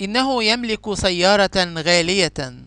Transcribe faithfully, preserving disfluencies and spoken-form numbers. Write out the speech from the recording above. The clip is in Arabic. إنه يملك سيارة غالية.